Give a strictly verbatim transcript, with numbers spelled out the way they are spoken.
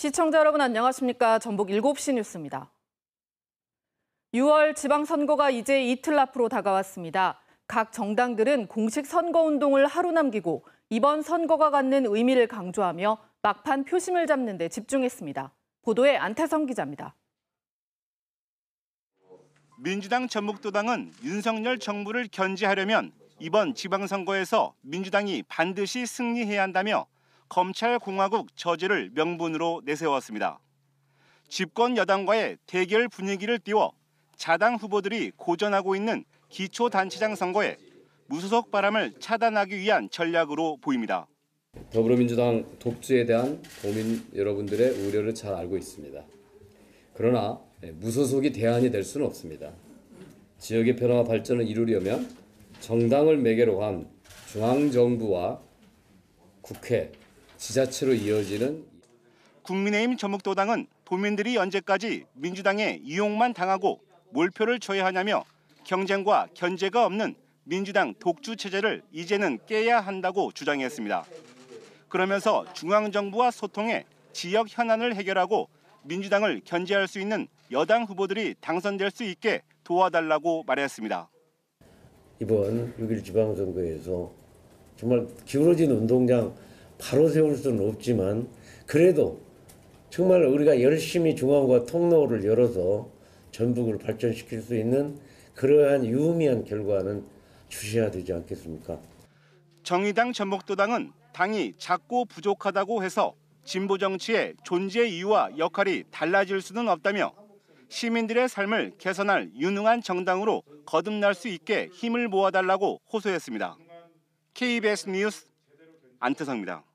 시청자 여러분 안녕하십니까? 전북 일곱 시 뉴스입니다. 유월 지방선거가 이제 이틀 앞으로 다가왔습니다. 각 정당들은 공식 선거운동을 하루 남기고 이번 선거가 갖는 의미를 강조하며 막판 표심을 잡는 데 집중했습니다. 보도에 안태성 기자입니다. 민주당 전북도당은 윤석열 정부를 견제하려면 이번 지방선거에서 민주당이 반드시 승리해야 한다며 검찰공화국 저지를 명분으로 내세웠습니다. 집권 여당과의 대결 분위기를 띄워 자당 후보들이 고전하고 있는 기초단체장 선거에 무소속 바람을 차단하기 위한 전략으로 보입니다. 더불어민주당 독주에 대한 도민 여러분들의 우려를 잘 알고 있습니다. 그러나 무소속이 대안이 될 수는 없습니다. 지역의 변화와 발전을 이루려면 정당을 매개로 한 중앙정부와 국회, 지자체로 이어지는 국민의힘 전북도당은 도민들이 언제까지 민주당의 이용만 당하고 몰표를 줘야 하냐며 경쟁과 견제가 없는 민주당 독주 체제를 이제는 깨야 한다고 주장했습니다. 그러면서 중앙정부와 소통해 지역 현안을 해결하고 민주당을 견제할 수 있는 여당 후보들이 당선될 수 있게 도와달라고 말했습니다. 이번 육 일 지방선거에서 정말 기울어진 운동장 바로 세울 수는 없지만 그래도 정말 우리가 열심히 중앙과 통로를 열어서 전북을 발전시킬 수 있는 그러한 유의미한 결과는 주셔야 되지 않겠습니까? 정의당 전북도당은 당이 작고 부족하다고 해서 진보 정치의 존재 이유와 역할이 달라질 수는 없다며 시민들의 삶을 개선할 유능한 정당으로 거듭날 수 있게 힘을 모아달라고 호소했습니다. 케이비에스 뉴스 안태성입니다.